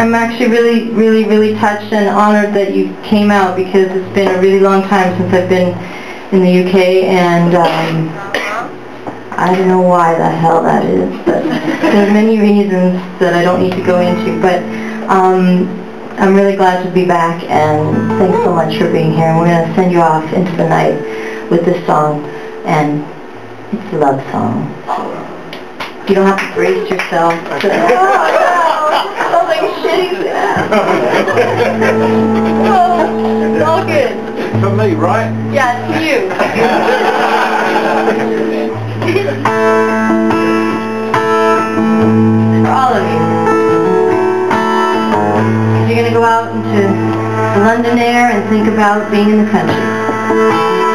I'm actually really touched and honored that you came out, because it's been a really long time since I've been in the UK, and I don't know why the hell that is, but there are many reasons that I don't need to go into, but I'm really glad to be back, and thanks so much for being here. And we're going to send you off into the night with this song, and it's a love song. You don't have to brace yourself. Oh, like shitty. Oh, it's all good. For me, right? Yeah, it's you. For all of you. Because you're going to go out into the London air and think about being in the country.